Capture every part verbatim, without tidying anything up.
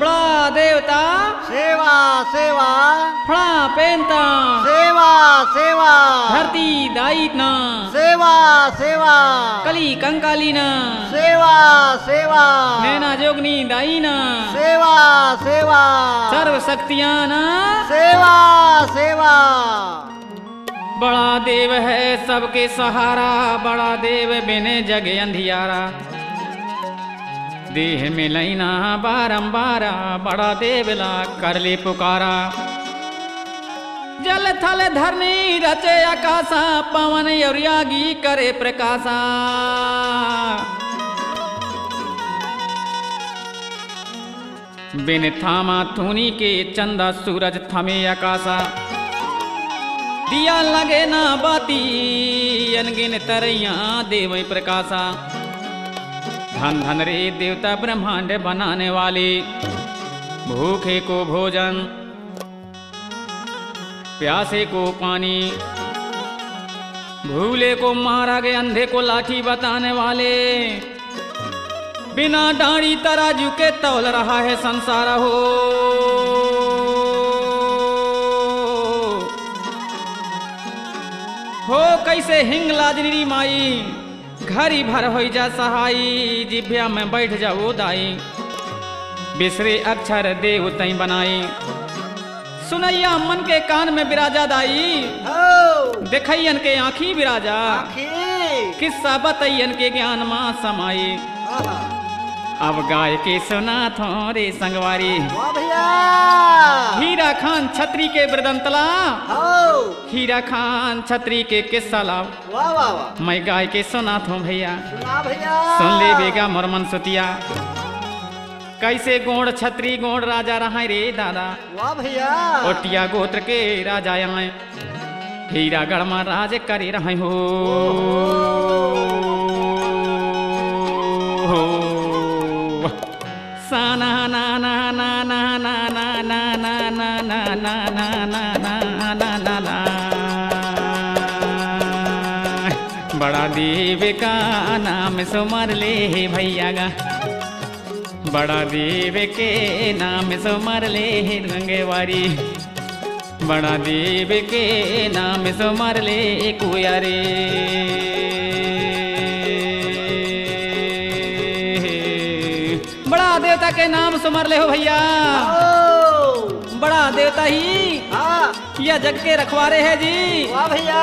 बड़ा देवता सेवा सेवा, फड़ा पेंता सेवा सेवा, धरती दाई ना सेवा सेवा, कली कंकाली ना सेवा सेवा, नैना जोगनी दाई ना सेवा सेवा, सर्व शक्तियां ना सेवा सेवा। बड़ा देव है सबके सहारा, बड़ा देव बिने जगे अंधियारा, देह में लैना बारंबारा, बड़ा देवला कर ले पुकारा। जल थल धरनी रचे आकाशा, पवन यागी करे प्रकाशा, बिन थामा धूनी के चंदा सूरज थमे आकाशा, दिया लगे ना बाती अनगिन तरैया देवई प्रकाशा। धन धन रे देवता ब्रह्मांड बनाने वाले, भूखे को भोजन प्यासे को पानी, भूले को मारा गए अंधे को लाठी बताने वाले, बिना डाढ़ी तराजू के तौल रहा है संसार हो। हो कैसे हिंग लाजनी माई, घरी भर हो जा सहाई, जिभ्या में बैठ जाओ दाई, बिसरे अक्षर देव तई बनाई। सुनैया मन के कान में बिराजा दाई, देखैयन के आँखी बिराजा, किस्सा बतैयन के ज्ञान माँ समाई। अब गाय के सुना थोरे संगवारी, हीरा खान छत्री के वृदंतला, हीरा खान छत्री के किस्सा लाओ, मैं गाय के सुना थो भैया, सुन ले बेगा मोर मन सुतिया। कैसे गोंड छत्री गोंड राजा रहा रे दादा, भैया ओटिया गोत्र के राजा आए, हीरा गढ़ मा राज करे रहे हो। सा ना ना ना ना ना ना ना ना ना ना ना ना ना ना ना ना ना ना। बड़ा देव का नाम सुमर ले भैया गा, बड़ा देव के नाम सुमर ले रंगेवारी, बड़ा देव के नाम सुमर ले कुयारे। बड़ा देवता के नाम सुमर ले हो भैया, बड़ा देवता ही यह जग के रखवारे है जी, वाह भैया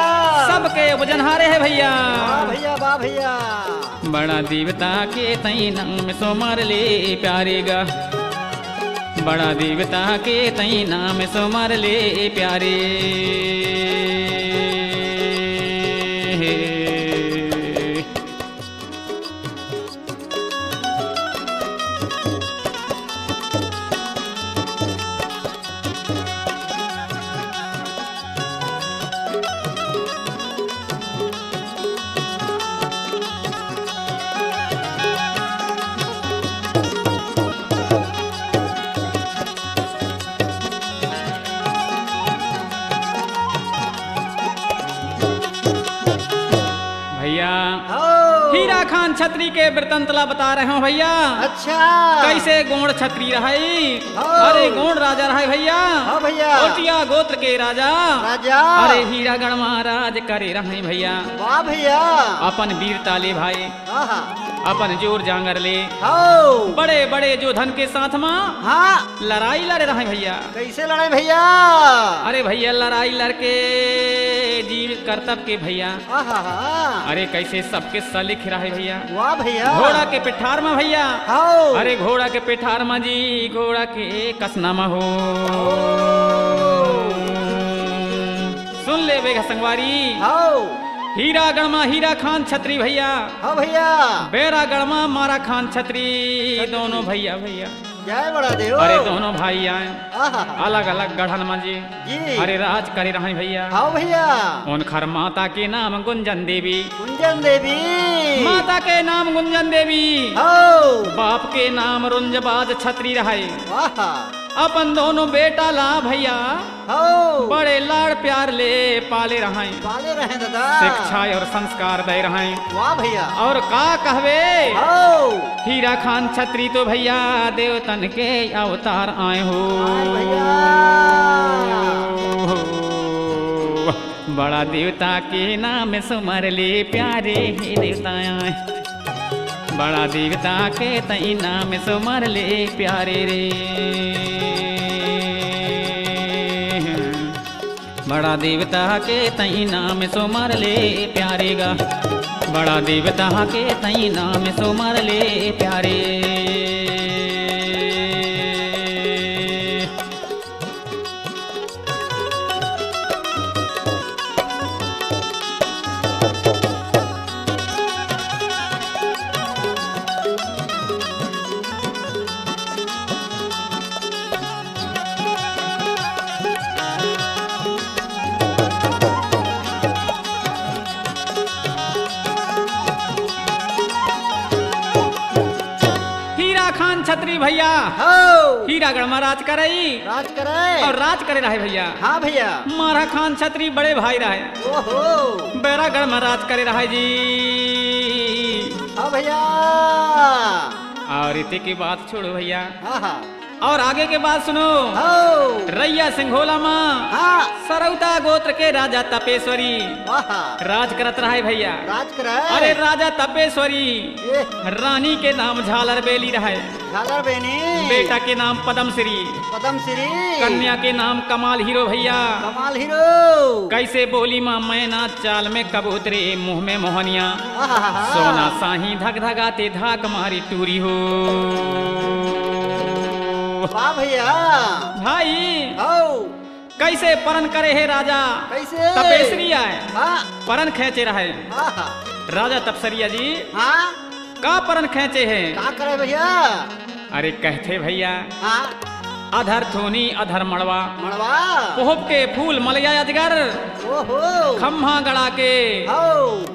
सबके वजनहारे है भैया, वाह भैया वाह भैया। बड़ा देवता के तई नाम सुमर ले प्यारे गा, बड़ा देवता के तई नाम सुमर ले प्यारे। हीरा खान छत्री के वृतंतला बता रहे हो भैया, अच्छा कैसे गोंड छत्री रहाई, अरे गोंड राजा रहा भैया, भैया ओटिया गोत्र के राजा राजा, अरे हीरा गढ़ महाराज करे रहे भैया, वाह भैया। अपन वीरता ले भाई, अपन जोर जांगर ले, बड़े बड़े जो धन के साथ माँ हाँ। लड़ाई लड़े रहे भैया, कैसे लड़े भैया, अरे भैया लड़ाई लड़के जीव कर्तव्य के भैया, अरे कैसे सबके सलिख रहे भैया, वाह भैया। घोड़ा के पिठार में भैया, अरे घोड़ा के पिठार में जी घोड़ा के कसनामा हो। सुन ले बेगा संगवारी, हीरा गणमा हीरा खान छत्री भैया, हाँ भैया बेरा गणमा मारा खान छत्री, दोनों भैया भैया जय बड़ा देव, अरे दोनों भाई आए अलग अलग गढ़न माजी, अरे राज करे रहे भैया, हाँ भैया। उनखर माता के नाम गुंजन देवी, गुंजन देवी माता के नाम गुंजन देवी, बाप के नाम रुंजबाज छत्री रहे, अपन दोनों बेटा ला भैया बड़े लाड़ प्यार ले पाले रहाई पाले रहे दादा, शिक्षा और संस्कार दे रहाई। वाह भैया, और का कहवे हीराखान क्षत्री तो भैया देवतन के अवतार आए हो। बड़ा देवता के नाम सुमर ले प्यारे ही देवता आए, बड़ा देवता के तई नाम सुमर ले प्यारे रे। बड़ा देवता के तई नाम सुमर ले प्यारे गा, बड़ा देवता के तई नाम सुमर ले प्यारे। छत्री भैया हीरागढ़ में राज करई, राज करे और राज करे रहे भैया। हाँ भैया, मारा खान छत्री बड़े भाई रहे, ओहो बैरागढ़ में राज करे रहे जी। हाँ भैया, और इतने की बात छोड़ो भैया, और आगे के बात सुनो। रैया सिंघोला माँ सरौता गोत्र के राजा तपेश्वरी राज करत रहे भैया, राज कर। अरे राजा तपेश्वरी रानी के नाम झालर बेली रहे, झालर बेनी, बेटा के नाम पद्मश्री, पद्मश्री, कन्या के नाम कमाल हीरो भैया, कमाल हीरो। कैसे बोली माँ मैना चाल में कबूतरे मुँह में मोहनिया, सोना साही धक धगाते धाक मारी टूरी हो। वाह भैया, भाई कैसे परन करे है राजा, कैसे तपेश्वरी आए। हाँ। परन खेचे रहे। हाँ। राजा तपसरिया जी। हाँ। का परन खेचे है, का करे भैया? अरे कहते भैया। हाँ। अधर थोनी अधर मड़वा, मड़वा पोहप के फूल मलया यादगार, ओहो खम्हा गड़ा के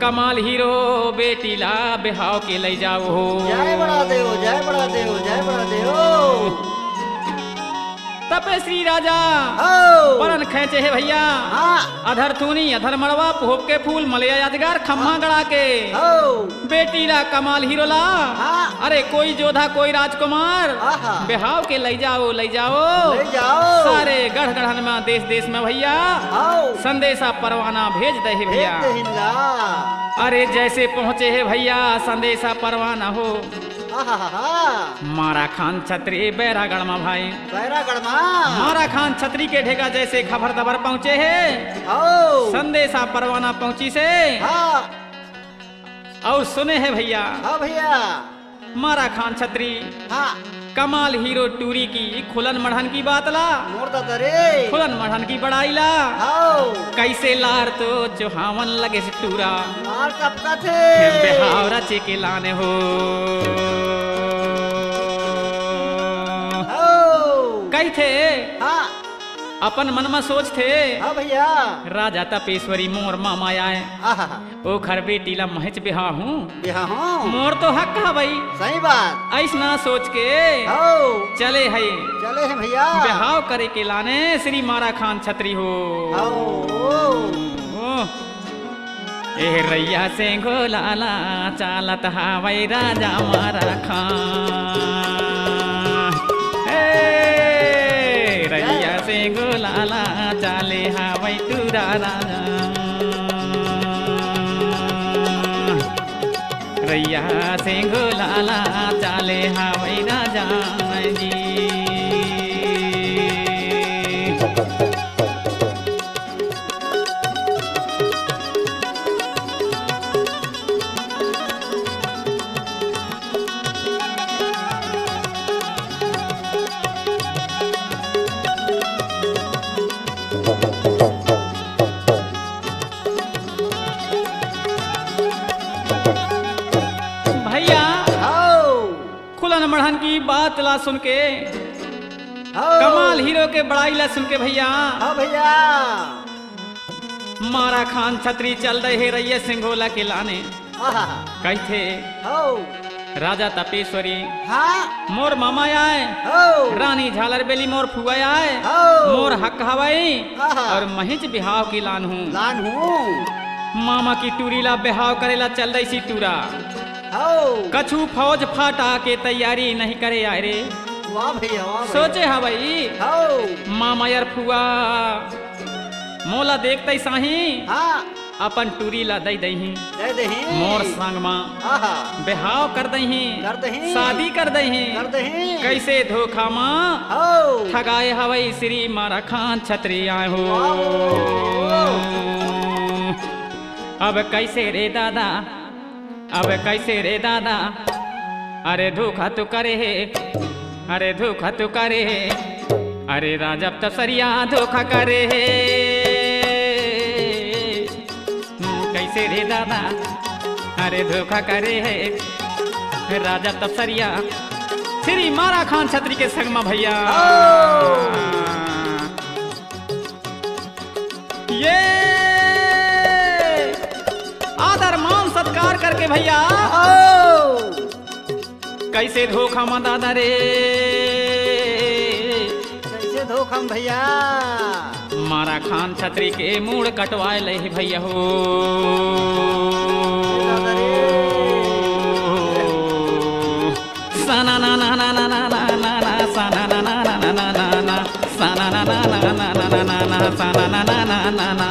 कमाल हीरो बेटी ला बिहाव के ले जाओ हो। जय बड़ा देव, जय बड़ा देव, जय बड़ा देव। तपेश्री राजा परन खेचे है भैया, अधर थूनी अधर मड़वा पोहप के फूल मलया यादगार, खम्हा गड़ा के बेटी ला कमाल हीरो ला। अरे कोई जोधा कोई राजकुमार बिहाव के ले जाओ, ले जाओ, ले जाओ। सारे गढ़ गढ़न में देश देश में भैया संदेशा परवाना भेज दे भैया। अरे जैसे पहुँचे है भैया संदेशा परवाना हो, मारा खान छत्री बैरागढ़ में भाई, बैरागढ़ में मारा खान छत्री के ढेगा जैसे खबर दबर पहुँचे है, संदेशा परवाना पहुँची से। हाँ। और सुने है भैया, हाँ भैया, मारा खान छत्री हाँ कमाल हीरो टूरी की खुलन मढ़न की बात ला, खुलन मढ़न की बड़ाई ला। कैसे लार तो चौहावन लगे से टूरा, बिहाव रचे के लाने हो। कई थे हाँ। अपन मन में सोच थे हाँ भैया, राजा तपेश्वरी मोर मामा आए, ओ घर बेटी ला महच बिहा हूँ, मोर तो हक कहा भाई, सही बात। ऐसा सोच के चले है, चले है भैया बिहाव करे के लाने श्री मारा खान छत्री हो। ए रैया से गोलाला चालत हावई राजा मारा खान, ए रैया से गोलाला चाले हावई टूरा राजा, रैया से गोलाला चाले हावई राजा जी। मढ़न की बात ला सुन के, कमाल हीरो के बड़ाई ला सुन के भैया, हाँ भैया, मारा खान छत्री चल रहे रैया सिंघोला के लाने। कहते राजा तपेश्वरी हाँ? मोर मामा आए रानी झालर बेली मोर फुआ आए मोर हक हवाई और महिच बिहाव की लान हूँ लान हूँ। मामा की टूरीला बिहाव करेला चल रही सी टूरा कछु फौज फाटा के तैयारी नहीं करे आए रे। वाह भैया वाह सोचे हा भाई मामा यार फुआ मोला देखते साही हाँ? अपन टूरी ला दई दही मोर संग माँ बिहाव कर दही शादी कर दही कैसे धोखा माँ ठगाए हवाई श्री मारा खान छतरी आए हो। अब कैसे रे दादा अब कैसे रे दादा अरे धोखा तो करे है अरे धोखा तो करे है अरे राजा तब सरिया धोखा करे है। कैसे रे दादा अरे धोखा करे है राजा तपसरिया श्री मारा खान क्षत्री के संग में भैया। ये आदर मान सत्कार करके भैया कैसे धोखा मां दादा रे कैसे धोखा भैया मारा खान छतरी के मूड कटवाए ले भैया हो। साना ना ना ना ना ना ना ना ना साना ना ना ना ना ना ना साना ना ना ना ना ना ना ना साना ना ना ना ना ना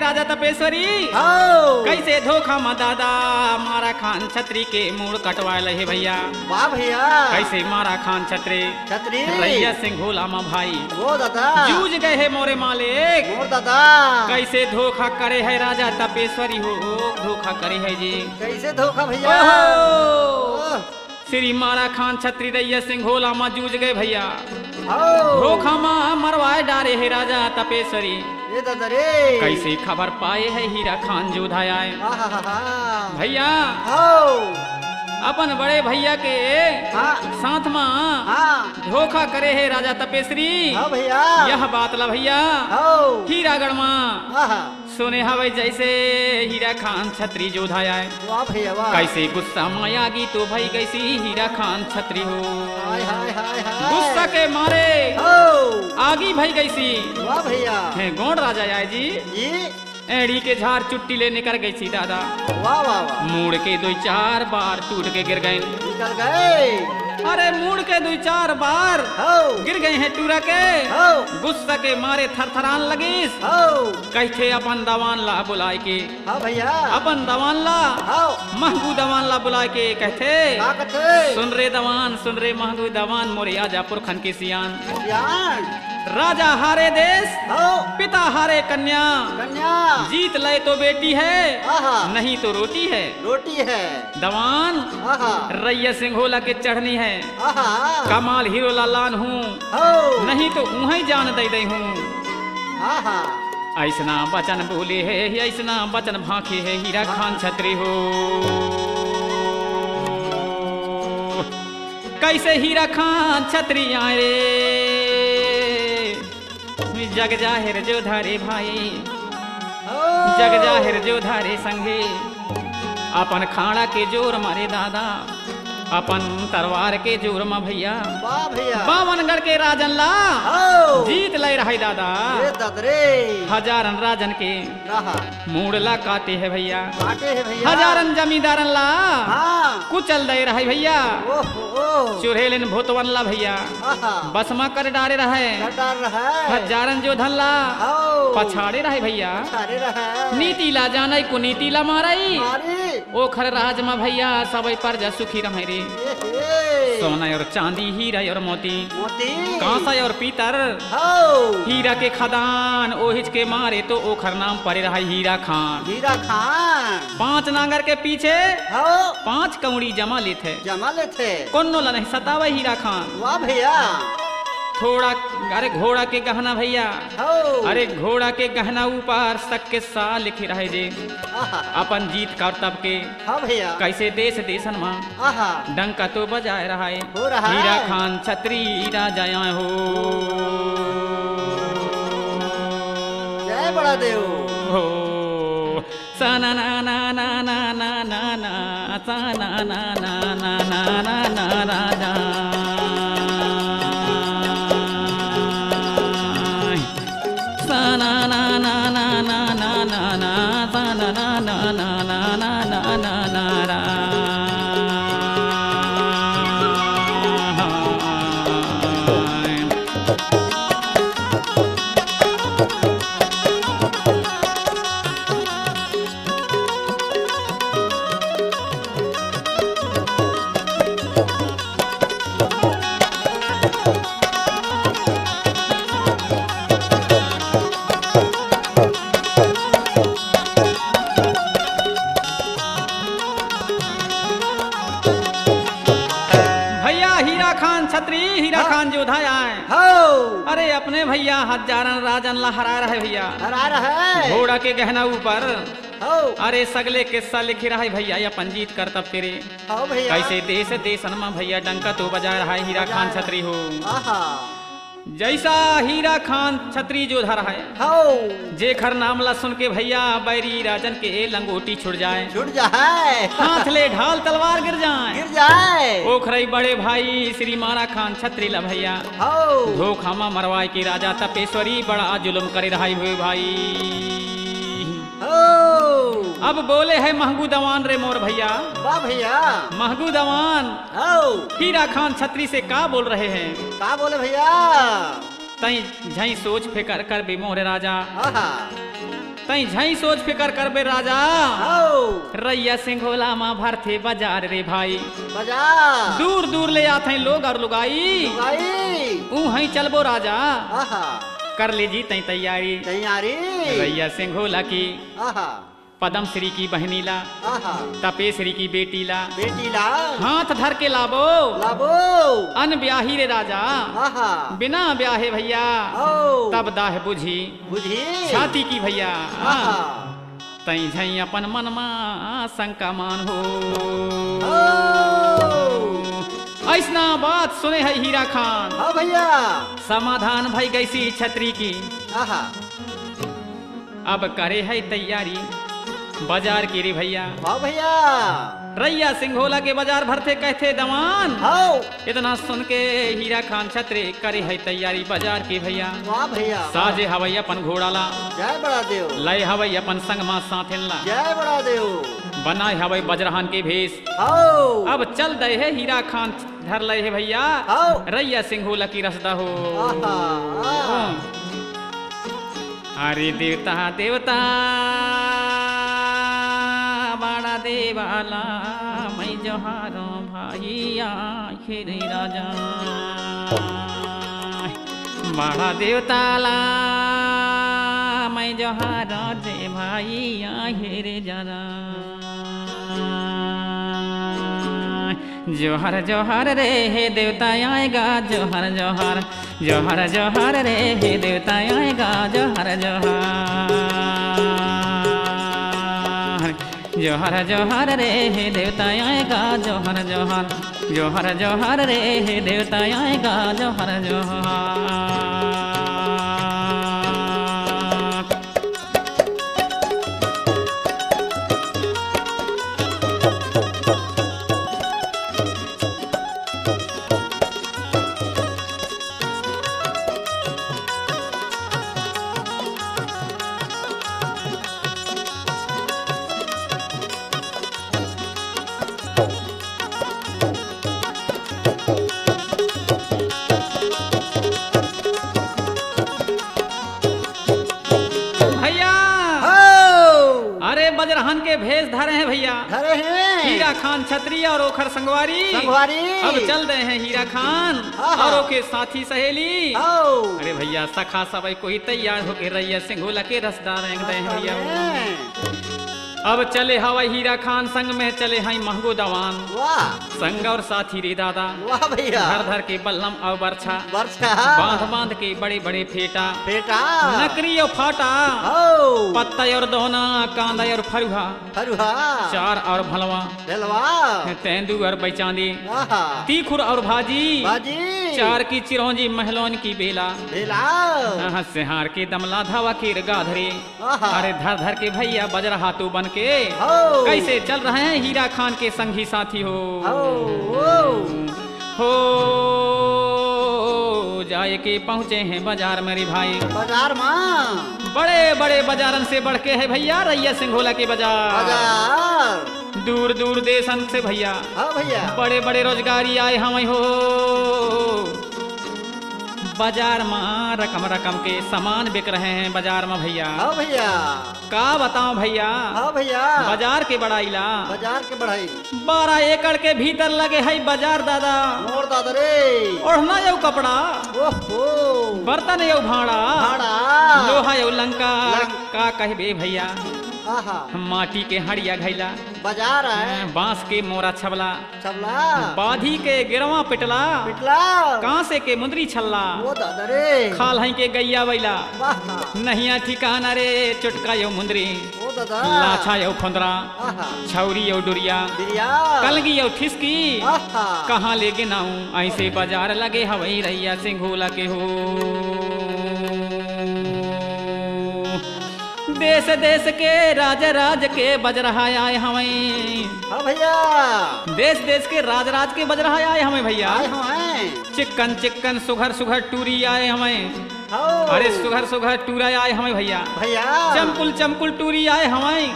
राजा तपेश्वरी कैसे धोखा मा दादा मारा खान छतरी के मूड कटवा लहे भैया। वाह भैया कैसे मारा खान छतरी छतरी रैया सिंह भोला मा भाई वो दादा जूझ गए है मोरे मालिक वो दादा कैसे धोखा करे है राजा तपेश्वरी हो धोखा करे है जी कैसे धोखा भैया। श्री मारा खान छतरी रैया सिंह भोला मा जूझ गए भैया धोखा मा मरवाए डारे है राजा तपेश्वरी। कैसे खबर पाए है हीरा खान जोधा आए भैया अपन बड़े भैया के साथ माँ धोखा करे है राजा तपेश्वरी भैया यह बात ला भैया हीरागढ़ माँ सुने हवाई जैसे हीरा खान छतरी जोधा आए भैया कैसे गुस्सा माया गी तो भाई कैसी हीरा खान छतरी हो गुस्सा के मारे आगी भाई कैसी। वाह भैया है गोंड राजा आए जी एड़ी के झार चुट्टी लेने कर गई थी दादा। वाह वाह वाह मुड़ के दो चार बार टूट के गिर गए निकल गए अरे मुड़ के दो चार बार गिर गए हैं टूरा के गुस्सा के मारे थरथरान लगीस कैसे अपन दवान ला बुलाए के भैया अपन दवान ला महंगू दवान ला बुलाए के कहते सुन रे दवान सुन रे महंगू दवान मोरे आजा पुरखन के सियान राजा हारे देश पिता हारे कन्या कन्या जीत ले तो बेटी है नहीं तो रोटी है रोटी है दवान रैया सिंघोला के चढ़नी है कमाल हीरो लालान हूँ नहीं तो उन्हें जान दे दे हूँ। ऐसना बचन बोले है ऐसना बचन भांखे है हीरा खान छतरी हो। कैसे हीरा खान छतरी आए जग जाहिर जो धारे भाई जग जाहिर जो धारे संगे अपन खाड़ा के जोर मारे दादा अपन तरवार के जोर मा भैया बावनगढ़ के राजन ला जीत ले रहा दादा हजारन राजन के मूड़ला काटे है भैया हजारन जमींदारन ला कुचल दे रहा भैया चुड़ैलन भूतवन ला भैया बसमा कर डारे रहे हजारन जो धन ला पछाड़े रहे भैया नीति ला जाना को नीति ला मारा ओखर राज मा भैया सबई पर जा सुखी रहे। सोना और चांदी, हीरा और मोती, कांसा और पीतर, हीरा के खदान। ओहिज के मारे तो ओखर नाम पड़े रहा हीरा खान। हीरा खान पांच नांगर के पीछे पांच कौड़ी जमा लेते जमा लेते कोनो ला नहीं सतावा हीरा खान। वाह भैया थोड़ा, अरे घोड़ा के गहना भैया, अरे घोड़ा के गहना ऊपर सक के सा लिखे रहे जे अपन जीत करतब के। हाँ भैया कैसे देश देशन माँ डंका तो बजाए रहा है हीरा खान क्षत्री राजा हो। जय बड़ा देव हो। साना ना ना ना ना ना ना ना साना ना ना ना ना ना राजा। अरे अपने भैया हजारन राजन ला हरा रहे भैया, हरा रहे घोड़ा के गहना ऊपर। अरे सगले किस्सा लिख रहा है भैया या पंजीत कर तब तेरे भैया। कैसे देश देशन में भैया डंका तो बजा रहा है हीरा खान क्षत्री हो। जैसा हीरा खान क्षत्री जो धरा है जेखर नाम ला सुन के भैया बैरी राजन के लंगोटी छुड़ जाए छुड़ जाए हाथ ले ढाल तलवार गिर जाए गिर जाए। ओखरे बड़े भाई श्री मारा खान क्षत्री ला भैया धोखामा मरवाए के राजा तपेश्वरी बड़ा जुलम करे रहा हुए भाई। अब बोले है महंगू दवान रे मोर भैया। वाह भैया महंगू दवान हीरा खान क्षत्री से का बोल रहे हैं, का बोले भैया? तई झई सोच फिकर कर बे मोहरे राजा, तई झई सोच फिकर कर बे राजा। रैया सिंघोला माँ भरथे बाजार रे भाई बाजार। दूर दूर ले आते लोग और लुगाई ऊहई चलबो राजा। कर ले जी तई तैयारी तैयारी। रैया सिंघोला की पदम श्री की बहनीला तपेश्री की बेटीला बेटीला हाथ धर के लाबो लाबो अन ब्याही रे राजा। बिना ब्याहे भैया तब दाह बुझी बुझी छाती की भैया। तई झई अपन मन मा शंका मान हो। ऐसना बात सुने है हीरा खान। हाँ भैया समाधान भाई गैसी क्षत्री की। अब करे है तैयारी बाजार की रे भैया। वाह भैया रैया सिंघोला के बाजार भरते कहते दवान। हाँ इतना सुन के हीरा खान क्षत्री करे है तैयारी बाजार की भैया। वाह भैया साजे हवाई अपन घोड़ाला। जय बड़ा देव। लय हवाई अपन संगमा साथन ला। जय बड़ा देव। बनाए हवाई बजरहान के भेष। अब चल दे है हीरा खान धर ले है भैया रैया सिंघोला की रसदा हो। अरे देवता देवता बड़ा देवाला मैं जोहारो भाईया खेरे राजा। बड़ा देवताला मैं जोहारो दे भाईया हेरे जाना। जोहर जोहर रे हे देवता आएगा जोहर जोहर जोहर जोहर रे हे देवता आएगा जोहर जोहर जोहर जोहर रे हे देवता आएगा जोहर जोहर जोहर जोहर रे हे देवता आएगा जोहर जोहर। हीराखान क्षत्री और ओखर संगवारी संगवारी अब चल रहे हैं हीराखान और ओके साथी सहेली। अरे भैया सखा सबई कोई तैयार होके रहिया सिंघोला के रसदार भैया। अब चले हवा हीराखान संग में चले हैं महंगो दवान संग और साथी रे दादा। वाह भैया धर धर के बल्लम और बर्छा बर्छा बांध बांध के बड़े बड़े फेटा फेटा नकरी और फाटा पत्ता और दोना कांदा और फरुहा फरुहा चार और भलवा भलवा तेंदू और बैचांदी तीखुर और भाजी भाजी चार की चिरौंजी महलोन की बेला बेला सिहार के दमला धावा के गाधरे। अरे धर धर के भैया बज रहा तू बन के कैसे चल रहे हैं हीराखान के संगी साथी। हो हो जाए के पहुँचे हैं बाजार मेरे भाई बाजार माँ बड़े बड़े बाजारन से बढ़ के है भैया रैया सिंघोला के बाजार। दूर दूर देशन से भैया भैया बड़े बड़े रोजगारी आए हमें हो बाजार में। रकम रकम के सामान बिक रहे हैं बाजार में भैया भैया का बताऊं भैया भैया बाजार के बढ़ाईला बाजार के बढ़ाई बारह एकड़ के भीतर लगे है बाजार दादा मोर दादा रे। ओढ़ना यो कपड़ा ओहो बर्तन यो भाड़ा भाड़ा लोहा यो लंका का कहबे भैया। माटी के हड़िया घैला बाजार है बांस के मोरा छबला छबला बाधी के गिरवा पिटला पिटला कांसे के मुंदरी छल्ला खाल है के गैया बैला नहिया ठिकाना रे चुटका यो मुंदरी लाछा यो खुंदरा छौरी यो डुरिया कलगी यो ठिसकी कहाँ ले गिनाऊं ऐसे बाजार लगे हवाई रैया सिंघोला के। हो देश देश के राज राज के बज रहा आए हमें भैया देश देश के राज राज के बज रहा आए हमें भैया। चिकन चिकन सुघर सुघर टूरी आए हमें। अरे सुघर सुघर टूरा आए हमें भैया भैया चमकुल चमकुल टूरी आए हमें।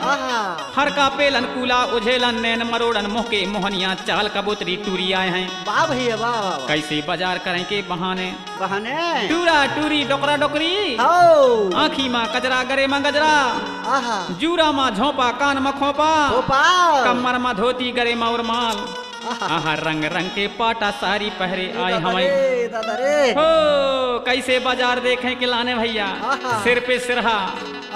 हर का पेलन कूला उझेलन नैन मरोड़न मुँह के मोहनिया चाल कबूतरी टूरी आए हैं। वाह भैया वाह कैसे बाजार करें के बहाने बहाने टूरा टूरी डोकरा डोकरी आँखी माँ कजरा गरे माँ गजरा जूरा माँ झोंपा कान माँ खोपा कमर माँ धोती गरे माँ और माल। आहा रंग रंग के पाटा सारी पहरे आए हमें दादा रे। हो कैसे बाजार देखें के लाने भैया सिर पे सिरहा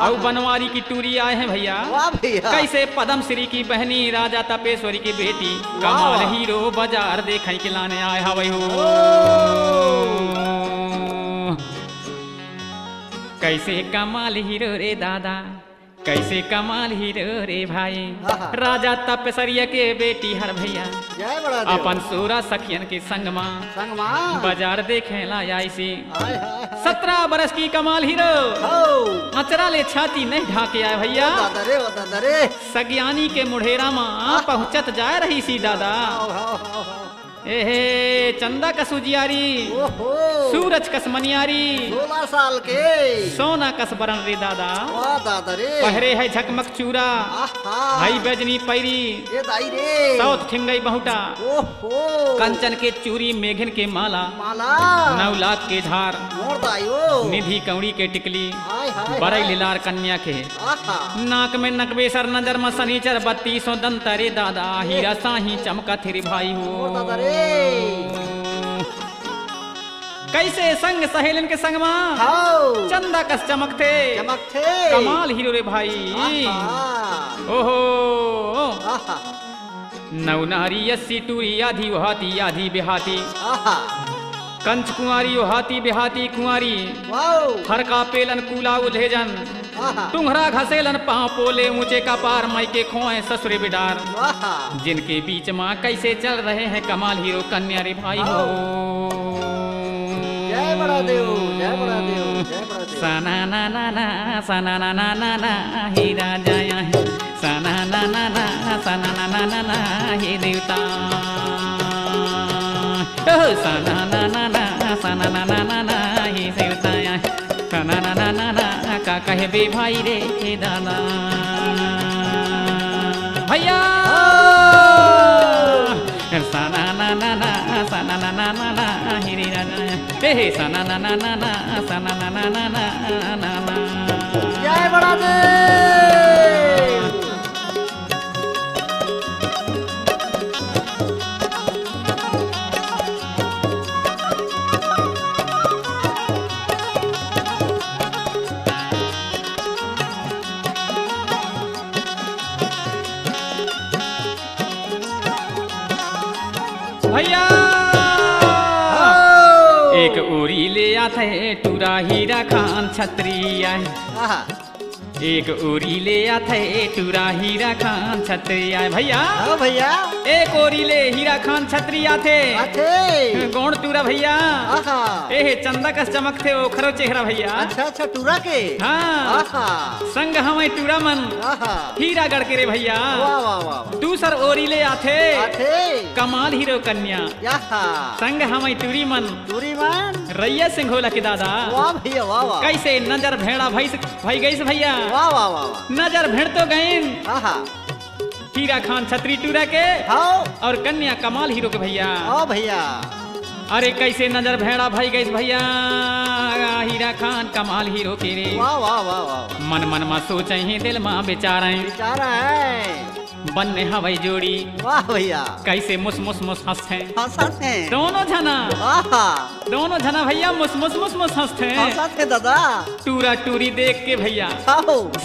और बनवारी की टूरी आए हैं भैया। कैसे पदम श्री की बहनी राजा तपेश्वरी की बेटी कमाल हीरो बाजार देखें के लाने आए हवाई। हो कैसे कमाल हीरो रे दादा कैसे कमाल हीरो रे भाई राजा तपसरिया के बेटी हर भैया अपन सोरा सखियन के संगमा संगमा बाजार देखे लाई सी। सत्रह बरस की कमाल हीरो अचरा ले छाती नहीं ढाके आए भैया सगियानी के मुढ़ेरा माँ पहुँचत जा रही सी दादा। एहे चंदा कसुजियारी सूरज कस मनियारी सोलह साल के सोना कस बरन रे दादा। वाह दादा रे पहरे है झकमक चूरा हाई बजनी पैरी ये दाई रे साउथ ठिंगई बहुटा ओहो कंचन के चूरी मेघन के माला माला नवलात के झार मोर दायो निधि कौड़ी के टिकली बरई लिलार कन्या के नाक में नकबेसर नजर में सनीचर बत्तीसों दंत रे दादा हीरा साही चमका थे भाई। हो कैसे संग सहेलन के संग माँ चंदा कस चमकते चमकते कमाल हीरो रे भाई। ओहो नव नारी अस्सी टूरी आधी वहाती आधी बिहाती कंच कुंवारी वहाती बिहाती कुंवारी हर का पेलन कूला उलेजन तुम्हरा घसेलन पाँव पोले ऊंचे का पार मई के खोए ससुरे बिडार जिनके बीच माँ कैसे चल रहे हैं कमाल हीरो कन्या रे भाई। हो जय बड़ा देव जय बड़ा देव जय बड़ा देव सना ना ना ना सना ना ना ना ना हीरा जाया है सना ना ना ना सना ना ना ना ना हे देवता सना ना ना ना सना ना ना ना ना हे देवता सना ना ना ना ना का कहबे भाई रे हे दादा भैया सना ना ना ना सना ना ना ना ना हीरे राजा हे सना ना ना ना ना सना ना ना ना ना ना ना जय बड़ा देव। एक उरी ले आते टूरा हीराखान क्षत्री आए, एक उरी ले आते टूरा हीराखान क्षत्री आए। भैया भैया एक उरी ले हीराखान क्षत्री आते गोंड टूरा भैया, ए चंदा कस चमकते वो खरो चेहरा भैया। अच्छा अच्छा टूरा के, हाँ संग हमें टूरा मन हीरागढ़ के रे भैया। वाह वाह वाह तू सर ओरी ले आते कमाल हीरो कन्या, संग हमें टूरी मन टूरी मन रैया सिंघोला के दादा। वाह भैया वाह वाह कैसे नजर भेड़ा भाई भाई गई भैया। वाह वाह वाह नजर भेड़ तो गए हीराखान क्षत्री टूरा के, हाँ। और कन्या कमाल हीरो के भैया। हाँ भैया अरे कैसे नजर भेड़ा भाई गई भैया हीराखान कमाल हीरो के रे। वाह वाह वाह वाह मन मन मा सोचे ही दिल माँ बेचारा बेचारा बनने हवाई जोड़ी। वाह भैया कैसे मुस मुस मुस हंसते हंसते दोनों जना, दोनों जना भैया मुस मुस मुस मुस हंसते हंसते दादा। टूरा टूरी देख के भैया,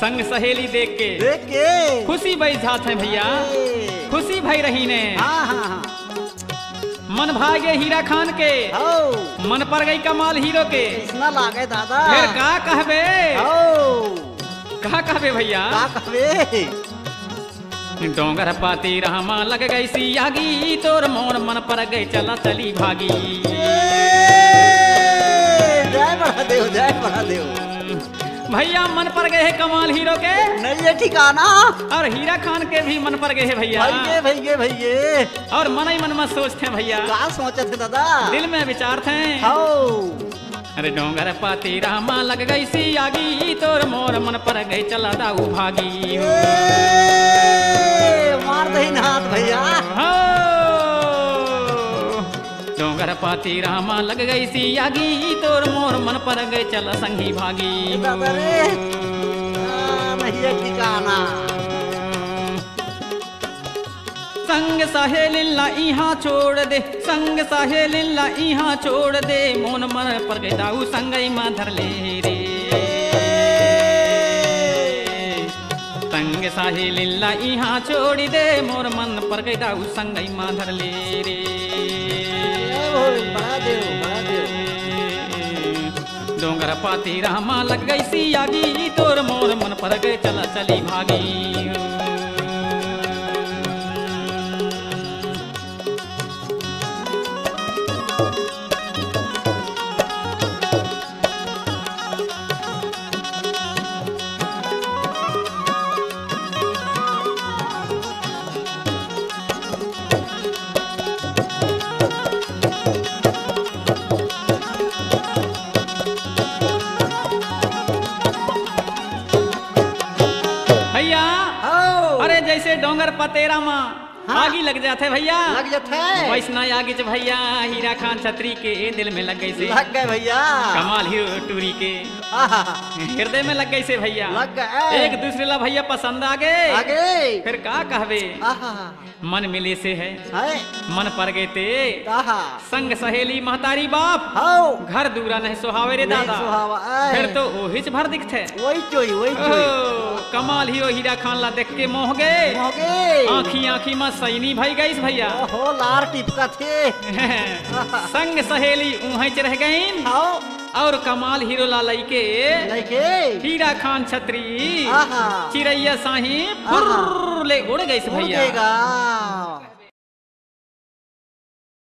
संग सहेली देख के देख के खुशी भाई जात है भैया, खुशी भाई रही ने। मन भागे हीराखान के, मन पर गई कमाल हीरो के। इतना लागे दादा फिर का कहबे, का कहबे भैया का कहबे। डोंगर पाती रामा लग गई सियागी, तोर मोर मन पर गई चला चली भागी। जय बढ़ा देव जय बढ़ा देव भैया मन पर गए है कमाल हीरो के नहीं है ठिकाना, और हीराखान के भी मन पर गए है भैया भैया भैया। और मन ही मन में सोचते हैं भैया, क्या सोचे थे दादा दिल में विचारते हैं। अरे डोंगर पाती रामा लग गई सियागी, तोर मोर मन पर गई चला दाऊ भागी। मार दे हाथ भैया डोंगर पाती रामा लग गई सियागी, तोर मोर मन पर गई चला संगी भागी। नहीं ठिकाना संग सहेली ला यहाँ छोड़ दे, संग सहेली ला यहाँ छोड़ दे, मोन मन पर गई दाऊ संग माँ धर ले रे। संग सहेली ला यहाँ छोड़ दे, मोर मन पर गई दाऊ संग माँ धर ले रे। डोंगर पाती रामा लग गई सियागी, तोर मोर मन पर गई चला चली भागी। जैसे डोंगर पतेरा माँ आगी लग जाते भैया लग जाते वैसना आगे भैया हीराखान क्षत्री के दिल में लग गई से लग गए भैया, कमाल हीरो टूरी के हृदय में लग गई से भैया लग गए। एक दूसरे ला भैया पसंद आ गए आ गए फिर का कहवे। मन मिले से है मन पर गए ते, संग सहेली महतारी बाप, घर दूरा नहीं सुहावे रे दादा। फिर तो ओहिच भर दिखते कमाल हीरो हीराखान ला देख के मोह गए, आँखी आँखी में सैनी भाई गई भैया। हो लार टिपका थे संग सहेली उहेच रह गईं, और कमाल हीरो ला लई के हीराखान क्षत्री चिरैया साही ले उड़ गई भैया।